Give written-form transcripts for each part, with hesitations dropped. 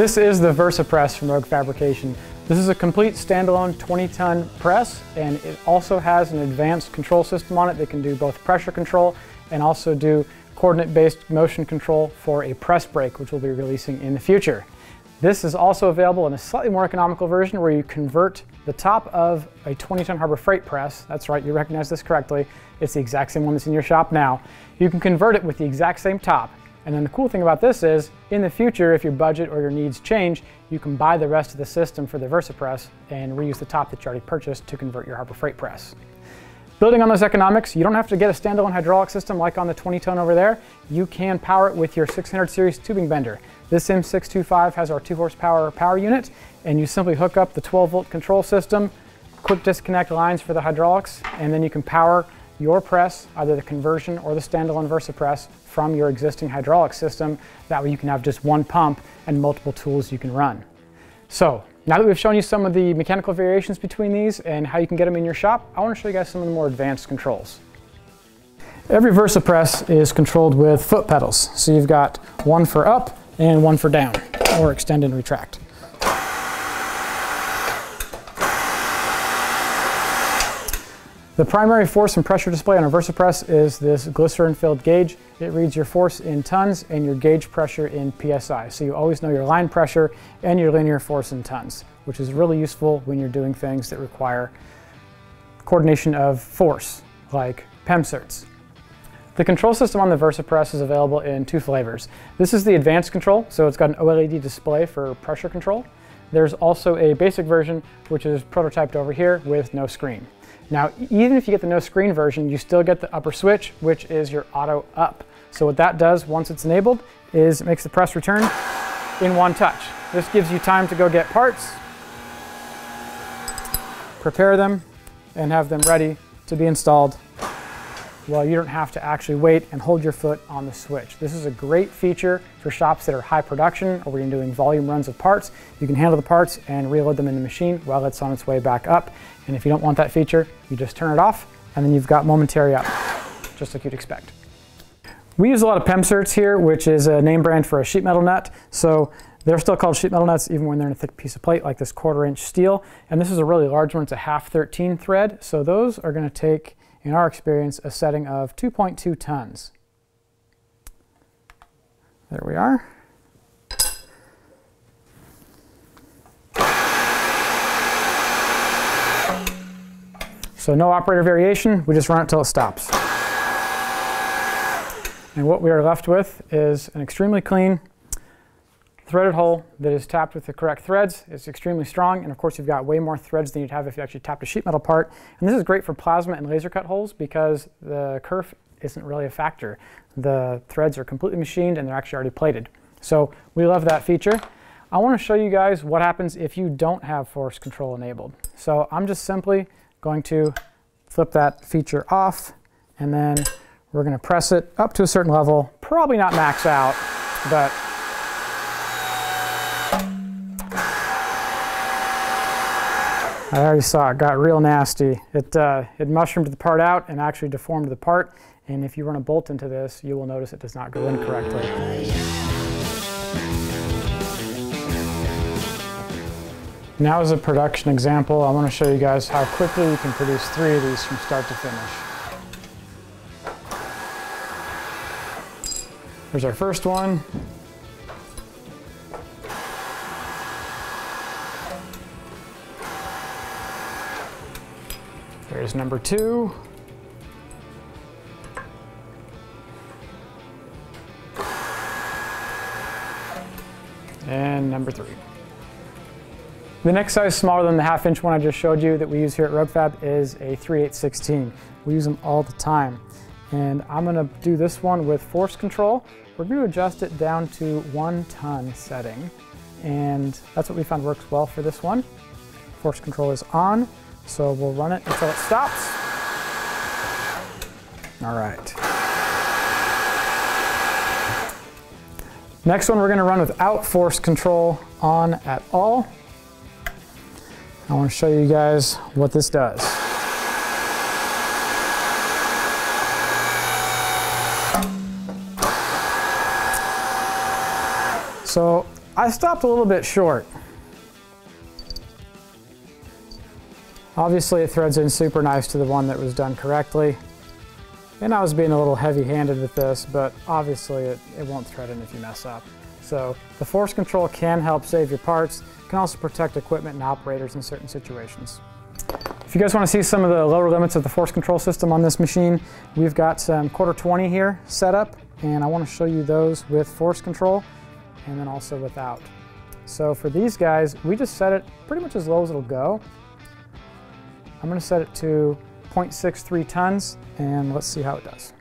This is the VersaPress from Rogue Fabrication. This is a complete standalone 20-ton press, and it also has an advanced control system on it that can do both pressure control and also do coordinate-based motion control for a press brake, which we'll be releasing in the future. This is also available in a slightly more economical version where you convert the top of a 20-ton Harbor Freight press, that's right, you recognize this correctly, it's the exact same one that's in your shop now. You can convert it with the exact same top. And then the cool thing about this is, in the future, if your budget or your needs change, you can buy the rest of the system for the VersaPress and reuse the top that you already purchased to convert your Harbor Freight press. Building on those economics, you don't have to get a standalone hydraulic system like on the 20-ton over there. You can power it with your 600 series tubing bender. This M625 has our 2-horsepower power unit, and you simply hook up the 12-volt control system, quick disconnect lines for the hydraulics, and then you can power your press, either the conversion or the standalone VersaPress, from your existing hydraulic system. That way you can have just one pump and multiple tools you can run. So, now that we've shown you some of the mechanical variations between these and how you can get them in your shop, I want to show you guys some of the more advanced controls. Every VersaPress is controlled with foot pedals. So you've got one for up and one for down, or extend and retract. The primary force and pressure display on our VersaPress is this glycerin-filled gauge. It reads your force in tons and your gauge pressure in PSI. So you always know your line pressure and your linear force in tons, which is really useful when you're doing things that require coordination of force, like PEMSERTs. The control system on the VersaPress is available in two flavors. This is the advanced control, so it's got an OLED display for pressure control. There's also a basic version, which is prototyped over here with no screen. Now, even if you get the no screen version, you still get the upper switch, which is your auto up. So what that does, once it's enabled, is it makes the press return in one touch. This gives you time to go get parts, prepare them, and have them ready to be installed. Well, you don't have to actually wait and hold your foot on the switch. This is a great feature for shops that are high production or when you're doing volume runs of parts. You can handle the parts and reload them in the machine while it's on its way back up. And if you don't want that feature, you just turn it off and then you've got momentary up, just like you'd expect. We use a lot of PEMSERTs here, which is a name brand for a sheet metal nut. So they're still called sheet metal nuts even when they're in a thick piece of plate like this 1/4-inch steel. And this is a really large one, it's a 1/2 13 thread. So those are gonna take, in our experience, a setting of 2.2 tons. There we are. So no operator variation, we just run it till it stops. And what we are left with is an extremely clean threaded hole that is tapped with the correct threads. It's extremely strong, and of course you've got way more threads than you'd have if you actually tapped a sheet metal part. And this is great for plasma and laser cut holes because the kerf isn't really a factor. The threads are completely machined and they're actually already plated. So we love that feature. I want to show you guys what happens if you don't have force control enabled. So I'm just simply going to flip that feature off, and then we're going to press it up to a certain level, probably not max out, but I already saw it got real nasty. It mushroomed the part out and actually deformed the part. And if you run a bolt into this, you will notice it does not go in correctly. Now as a production example, I want to show you guys how quickly you can produce 3 of these from start to finish. Here's our first one. There's number 2. And number 3. The next size smaller than the 1/2-inch one I just showed you that we use here at Rogue Fab is a 3/8-16. We use them all the time. And I'm gonna do this one with force control. We're gonna adjust it down to 1 ton setting. And that's what we found works well for this one. Force control is on. So we'll run it until it stops. All right. Next one we're going to run without force control on at all. I want to show you guys what this does. So I stopped a little bit short. Obviously it threads in super nice to the one that was done correctly. And I was being a little heavy-handed with this, but obviously it won't thread in if you mess up. So the force control can help save your parts. It can also protect equipment and operators in certain situations. If you guys want to see some of the lower limits of the force control system on this machine, we've got some quarter 20 here set up, and I want to show you those with force control and then also without. So for these guys, we just set it pretty much as low as it'll go. I'm going to set it to 0.63 tons, and let's see how it does.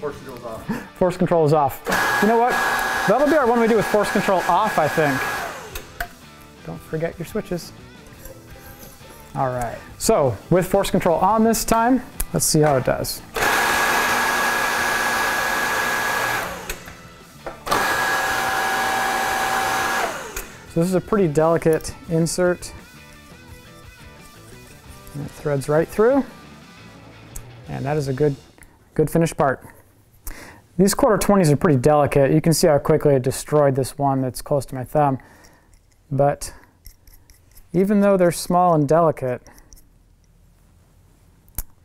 Force control is off. Force control is off. You know what? That'll be our one we do with force control off, I think. Don't forget your switches. All right. So with force control on this time, let's see how it does. This is a pretty delicate insert, and it threads right through, and that is a good finished part. These quarter 20s are pretty delicate. You can see how quickly it destroyed this one that's close to my thumb, but even though they're small and delicate,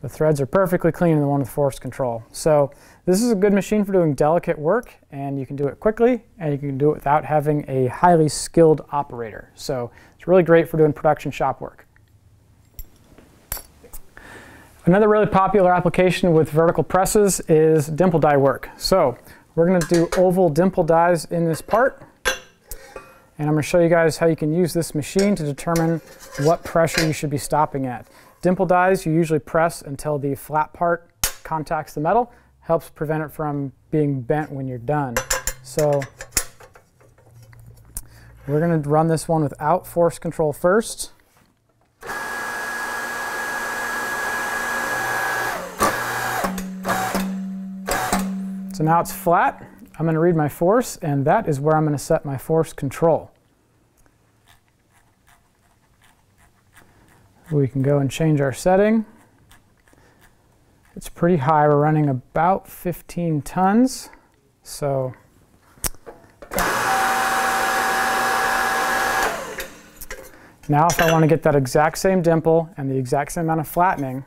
the threads are perfectly clean in the one with force control. So this is a good machine for doing delicate work, and you can do it quickly, and you can do it without having a highly skilled operator. So it's really great for doing production shop work. Another really popular application with vertical presses is dimple die work. So we're going to do oval dimple dies in this part, and I'm going to show you guys how you can use this machine to determine what pressure you should be stopping at. Dimple dies, you usually press until the flat part contacts the metal, helps prevent it from being bent when you're done. So we're going to run this one without force control first. So now it's flat. I'm going to read my force, and that is where I'm going to set my force control. We can go and change our setting. It's pretty high. We're running about 15 tons. So now if I want to get that exact same dimple and the exact same amount of flattening,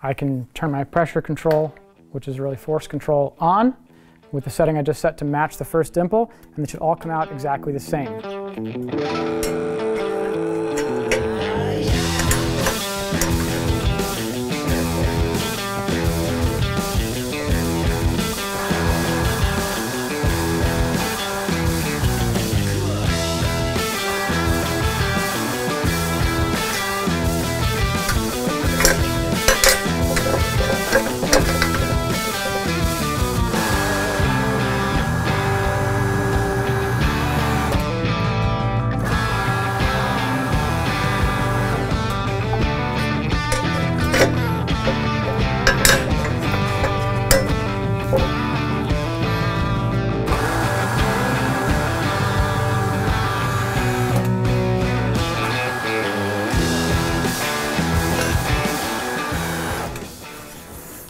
I can turn my pressure control, which is really force control, on with the setting I just set to match the first dimple, and it should all come out exactly the same.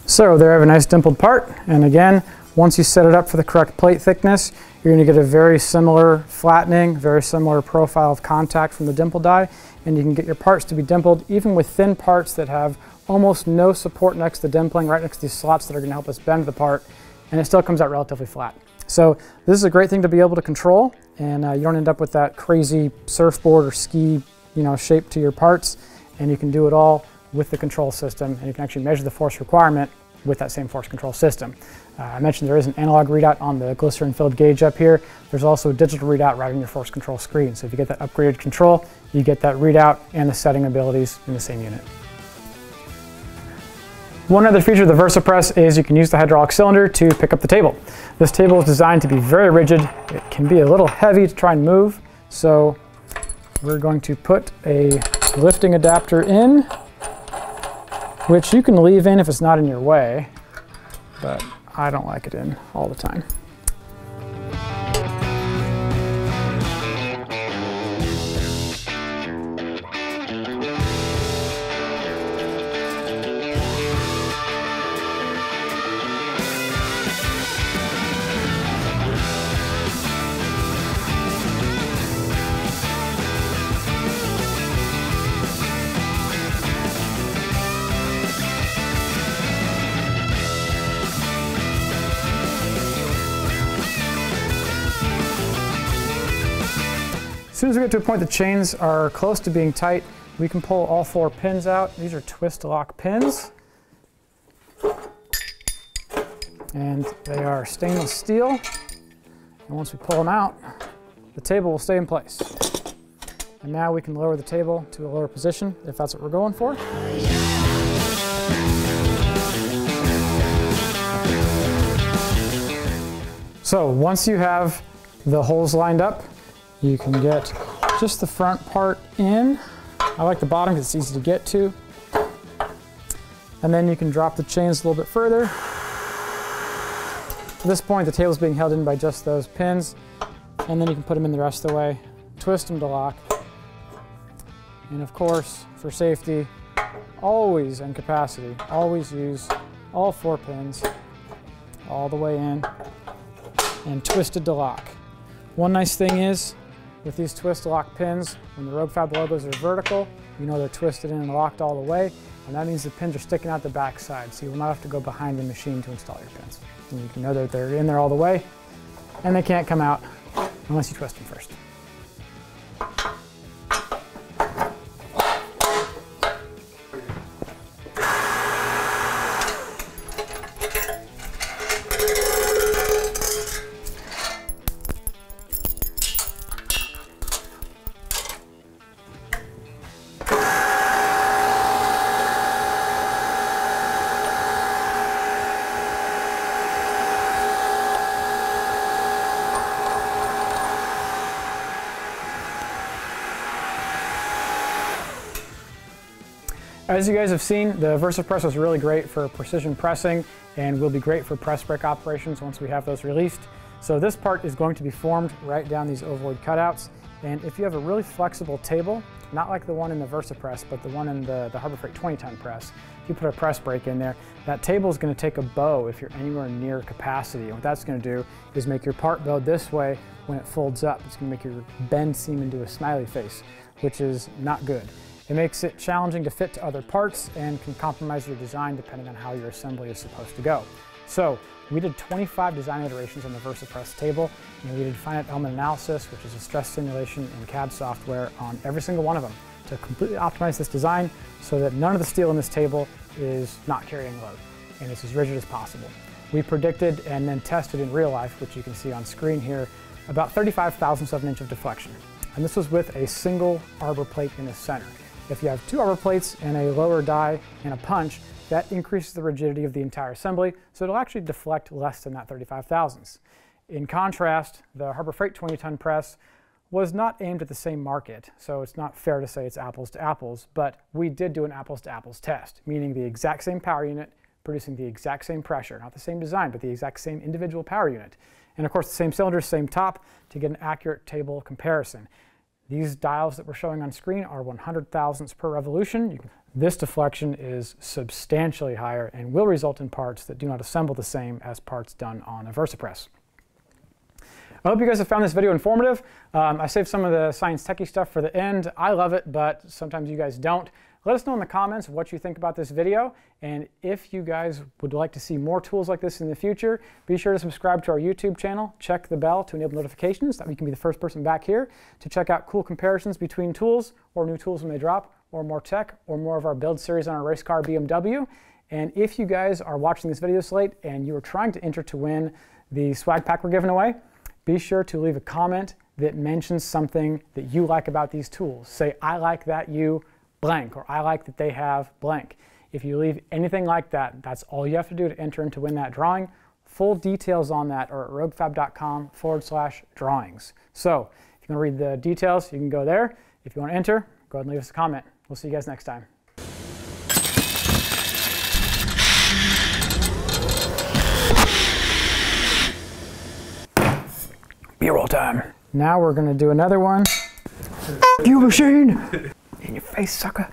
So there I have a nice dimpled part, and again, once you set it up for the correct plate thickness, you're going to get a very similar flattening, very similar profile of contact from the dimple die, and you can get your parts to be dimpled even with thin parts that have almost no support next to the dimpling, right next to these slots that are going to help us bend the part, and it still comes out relatively flat. So this is a great thing to be able to control, and you don't end up with that crazy surfboard or ski, shape to your parts, and you can do it all with the control system, and you can actually measure the force requirement with that same force control system. I mentioned there is an analog readout on the glycerin-filled gauge up here. There's also a digital readout right on your force control screen. So if you get that upgraded control, you get that readout and the setting abilities in the same unit. One other feature of the VersaPress is you can use the hydraulic cylinder to pick up the table. This table is designed to be very rigid. It can be a little heavy to try and move. So we're going to put a lifting adapter in, which you can leave in if it's not in your way, but I don't like it in all the time. soon as we get to a point the chains are close to being tight, we can pull all four pins out. These are twist lock pins. And they are stainless steel. And once we pull them out, the table will stay in place. And now we can lower the table to a lower position if that's what we're going for. So once you have the holes lined up, you can get just the front part in. I like the bottom because it's easy to get to. And then you can drop the chains a little bit further. At this point, the table's being held in by just those pins. And then you can put them in the rest of the way, twist them to lock. And of course, for safety, always and capacity, always use all four pins all the way in and twisted to lock. One nice thing is, with these twist lock pins, when the Rogue Fab logos are vertical, you know they're twisted in and locked all the way, and that means the pins are sticking out the back side, so you will not have to go behind the machine to install your pins. And you can know that they're in there all the way, and they can't come out unless you twist them first. As you guys have seen, the VersaPress is really great for precision pressing and will be great for press break operations once we have those released. So this part is going to be formed right down these ovoid cutouts. And if you have a really flexible table, not like the one in the VersaPress, but the one in the Harbor Freight 20-ton press, if you put a press break in there, that table is going to take a bow if you're anywhere near capacity. And what that's going to do is make your part bow this way when it folds up. It's going to make your bend seam into a smiley face, which is not good. It makes it challenging to fit to other parts and can compromise your design depending on how your assembly is supposed to go. So we did 25 design iterations on the VersaPress table, and we did finite element analysis, which is a stress simulation and CAD software, on every single one of them to completely optimize this design so that none of the steel in this table is not carrying load and it's as rigid as possible. We predicted and then tested in real life, which you can see on screen here, about 35 thousandths of an inch of deflection. And this was with a single arbor plate in the center. If you have two arbor plates and a lower die and a punch, that increases the rigidity of the entire assembly, so it'll actually deflect less than that 35 thousandths. In contrast, the Harbor Freight 20-ton press was not aimed at the same market, so it's not fair to say it's apples to apples, but we did do an apples to apples test, meaning the exact same power unit producing the exact same pressure, not the same design, but the exact same individual power unit. And of course, the same cylinder, same top, to get an accurate table comparison. These dials that we're showing on screen are 100 thousandths per revolution. This deflection is substantially higher and will result in parts that do not assemble the same as parts done on a VersaPress. I hope you guys have found this video informative. I saved some of the science techie stuff for the end. I love it, but sometimes you guys don't. Let us know in the comments what you think about this video, and if you guys would like to see more tools like this in the future, be sure to subscribe to our YouTube channel, check the bell to enable notifications, that way you can be the first person back here to check out cool comparisons between tools, or new tools when they drop, or more tech, or more of our build series on our race car BMW. And if you guys are watching this video slate and you are trying to enter to win the swag pack we're giving away, be sure to leave a comment that mentions something that you like about these tools. Say, I like that you blank, or I like that they have blank. If you leave anything like that, that's all you have to do to enter and to win that drawing. Full details on that are at roguefab.com/drawings. So if you want to read the details, you can go there. If you want to enter, go ahead and leave us a comment. We'll see you guys next time. B-roll time. Now we're going to do another one. You machine! In your face, sucker.